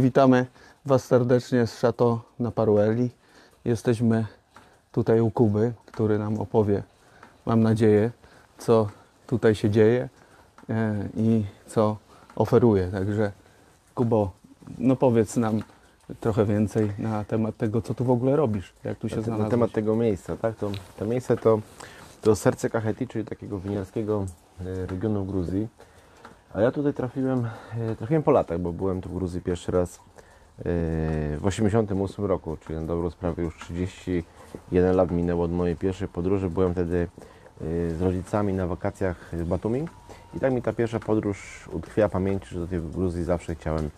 Witamy Was serdecznie z Chateau Napareuli. Jesteśmy tutaj u Kuby, który nam opowie, mam nadzieję, co tutaj się dzieje i co oferuje. Także Kubo, no powiedz nam trochę więcej na temat tego, co tu w ogóle robisz, jak tu się znalazłeś. Na temat tego miejsca, tak? To miejsce to serce Kachetii, czyli takiego winiarskiego regionu w Gruzji. A ja tutaj trafiłem po latach, bo byłem tu w Gruzji pierwszy raz w 1988 roku, czyli na dobrą sprawę już 31 lat minęło od mojej pierwszej podróży. Byłem wtedy z rodzicami na wakacjach w Batumi i tak mi ta pierwsza podróż utkwiła w pamięci, że do tej Gruzji zawsze chciałem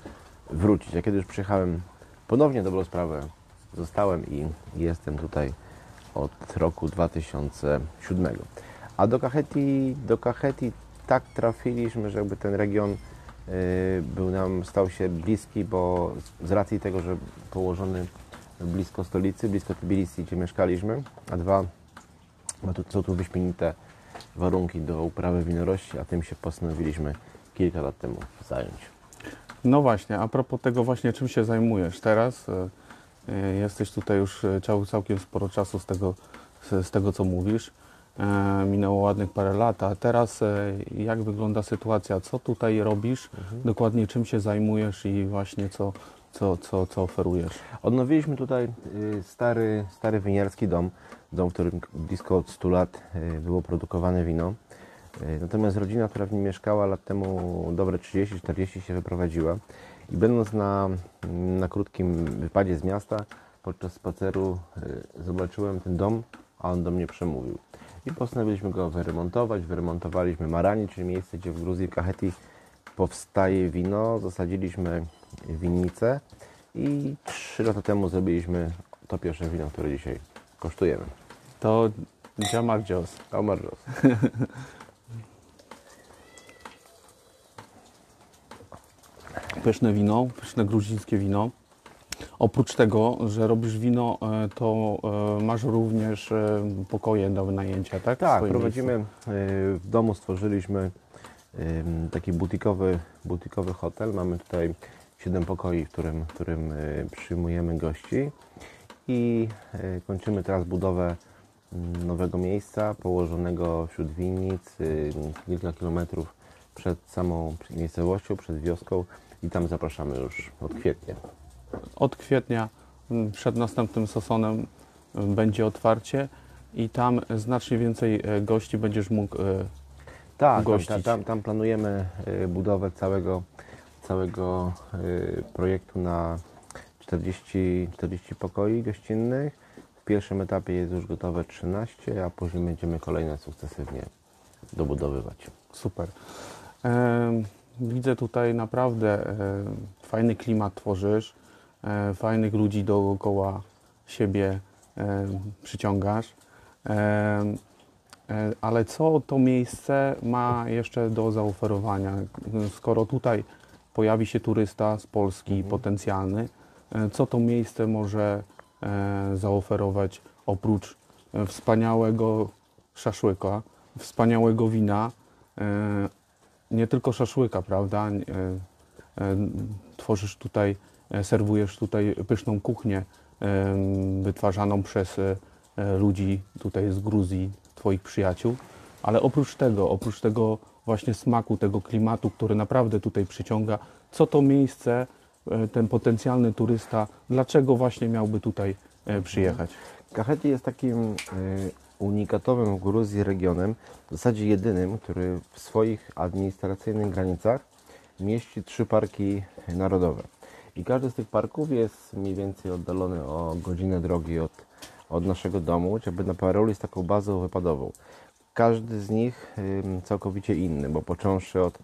wrócić. A kiedy już przyjechałem ponownie, dobrą sprawę, zostałem i jestem tutaj od roku 2007. A do Kachetii tak trafiliśmy, że jakby ten region stał się bliski, bo z racji tego, że położony blisko stolicy, blisko Tbilisi, gdzie mieszkaliśmy, a dwa, są tu wyśmienite warunki do uprawy winorośli, a tym się postanowiliśmy kilka lat temu zająć. No właśnie, a propos tego właśnie, czym się zajmujesz teraz? Jesteś tutaj już całkiem sporo czasu z tego co mówisz. Minęło ładnych parę lat, a teraz jak wygląda sytuacja? Co tutaj robisz? Dokładnie czym się zajmujesz i właśnie co oferujesz? Odnowiliśmy tutaj stary winiarski dom, w którym blisko od 100 lat było produkowane wino. Natomiast rodzina, która w nim mieszkała lat temu, dobre 30-40, się wyprowadziła i będąc na krótkim wypadzie z miasta, podczas spaceru zobaczyłem ten dom, a on do mnie przemówił. I postanowiliśmy go wyremontować. Wyremontowaliśmy Marani, czyli miejsce, gdzie w Gruzji, w Kachetii powstaje wino. Zasadziliśmy winnicę i 3 lata temu zrobiliśmy to pierwsze wino, które dzisiaj kosztujemy. To Jamar dzios. Jamar dzios. Pyszne wino, pyszne gruzińskie wino. Oprócz tego, że robisz wino, to masz również pokoje do wynajęcia, tak? Tak, prowadzimy w domu, stworzyliśmy taki butikowy hotel. Mamy tutaj 7 pokoi, w którym przyjmujemy gości i kończymy teraz budowę nowego miejsca położonego wśród winnic, kilka kilometrów przed samą miejscowością, przed wioską i tam zapraszamy już od kwietnia. Od kwietnia przed następnym sezonem będzie otwarcie i tam znacznie więcej gości będziesz mógł gościć. Tam planujemy budowę całego projektu na 40 pokoi gościnnych. W pierwszym etapie jest już gotowe 13, a później będziemy kolejne sukcesywnie dobudowywać. Super. Widzę tutaj naprawdę fajny klimat tworzysz, fajnych ludzi dookoła siebie przyciągasz, ale co to miejsce ma jeszcze do zaoferowania? Skoro tutaj pojawi się turysta z Polski potencjalny, co to miejsce może zaoferować oprócz wspaniałego szaszłyka, wspaniałego wina, nie tylko szaszłyka, prawda? Tworzysz tutaj, serwujesz tutaj pyszną kuchnię wytwarzaną przez ludzi tutaj z Gruzji, Twoich przyjaciół, ale oprócz tego właśnie smaku, tego klimatu, który naprawdę tutaj przyciąga, co to miejsce, ten potencjalny turysta, dlaczego właśnie miałby tutaj przyjechać? Kachetia jest takim unikatowym w Gruzji regionem, w zasadzie jedynym, który w swoich administracyjnych granicach mieści 3 parki narodowe. I każdy z tych parków jest mniej więcej oddalony o godzinę drogi od naszego domu, czyli Napareuli jest taką bazą wypadową. Każdy z nich całkowicie inny, bo począwszy od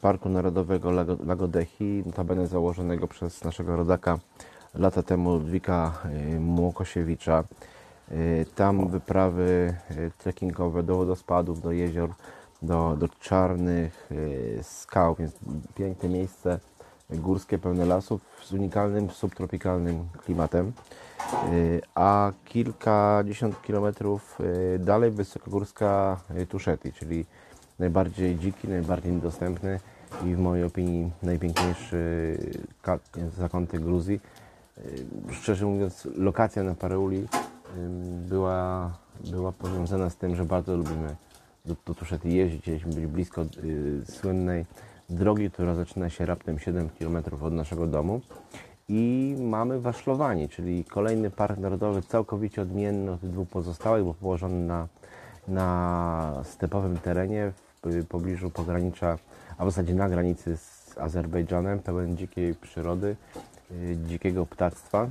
Parku Narodowego Lagodechi, notabene założonego przez naszego rodaka lata temu Ludwika Młokosiewicza, tam wyprawy trekkingowe do wodospadów, do jezior, do czarnych skał, więc piękne miejsce górskie, pełne lasów z unikalnym subtropikalnym klimatem. A kilkadziesiąt kilometrów dalej wysokogórska Tuscheti, czyli najbardziej dziki, najbardziej niedostępny i w mojej opinii najpiękniejszy zakątek Gruzji. Szczerze mówiąc, lokacja na Napareuli była powiązana z tym, że bardzo lubimy do Tuscheti jeździć, chcieliśmy być blisko słynnej drogi, która zaczyna się raptem 7 km od naszego domu. I mamy Waszlowanie, czyli kolejny park narodowy całkowicie odmienny od tych dwóch pozostałych, bo położony na stepowym terenie w pobliżu pogranicza, a w zasadzie na granicy z Azerbejdżanem, pełen dzikiej przyrody, dzikiego ptactwa.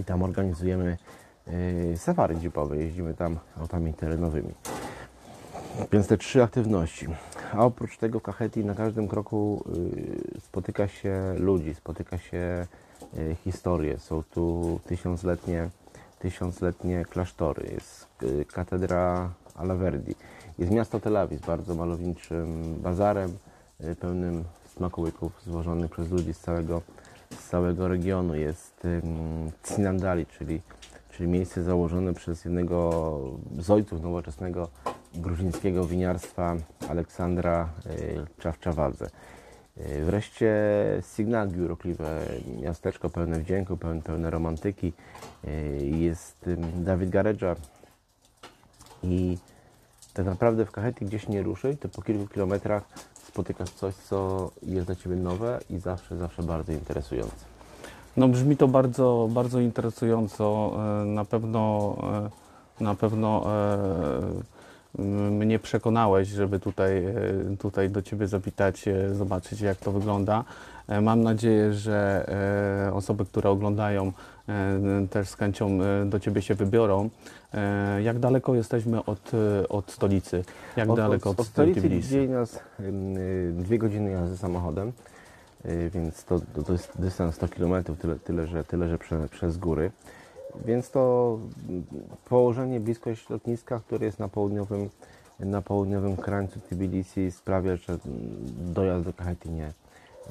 I tam organizujemy safari jeepowe, jeździmy tam autami terenowymi. Więc te trzy aktywności. A oprócz tego w Kachetii na każdym kroku spotyka się ludzi, spotyka się historię. Są tu tysiącletnie klasztory, jest katedra Alaverdi, jest miasto Telawi z bardzo malowniczym bazarem, pełnym smakołyków złożonych przez ludzi z całego regionu. Jest Tsinandali, czyli miejsce założone przez jednego z ojców nowoczesnego gruzińskiego winiarstwa Aleksandra Czawczawadze. Wreszcie Signagi, urokliwe miasteczko pełne wdzięku, pełne romantyki. Jest Dawid Garedża i tak naprawdę w Kachetii gdzieś nie ruszy, to po kilku kilometrach spotykasz coś, co jest dla Ciebie nowe i zawsze bardzo interesujące. No brzmi to bardzo, bardzo interesująco. Na pewno mnie przekonałeś, żeby tutaj do Ciebie zapytać, zobaczyć jak to wygląda. Mam nadzieję, że osoby, które oglądają, też z chęcią do Ciebie się wybiorą. Jak daleko jesteśmy od stolicy? Jak daleko od stolicy Tbilisi? Dzieje nas 2 godziny jazdy samochodem, więc to jest dystans 100 km, tyle że przez góry. Więc to położenie, bliskość lotniska, które jest na południowym krańcu Tbilisi, sprawia, że dojazd do Kachetii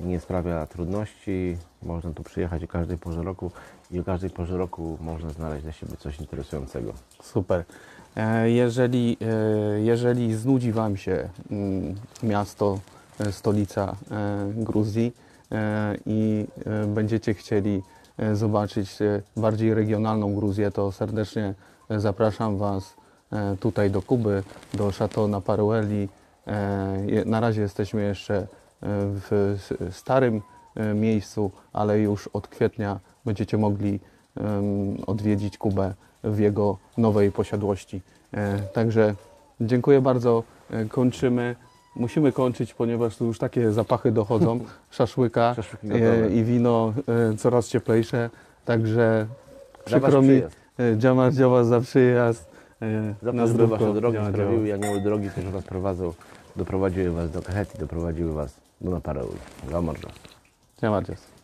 nie sprawia trudności. Można tu przyjechać o każdej porze roku i o każdej porze roku można znaleźć dla siebie coś interesującego. Super. Jeżeli znudzi Wam się miasto, stolica Gruzji i będziecie chcieli zobaczyć bardziej regionalną Gruzję, to serdecznie zapraszam Was tutaj do Kuby, do Chateau Napareuli. Na razie jesteśmy jeszcze w starym miejscu, ale już od kwietnia będziecie mogli odwiedzić Kubę w jego nowej posiadłości. Także dziękuję bardzo, kończymy. Musimy kończyć, ponieważ tu już takie zapachy dochodzą, szaszłyka i wino coraz cieplejsze. Także przykro mi, Jamar dzios za przyjazd. Zapraszam do Waszej drogi, sprawiły i anioły drogi, którzy Was prowadzą, doprowadziły Was do Kachetii, doprowadziły Was do Napareuli. Jamar dzios.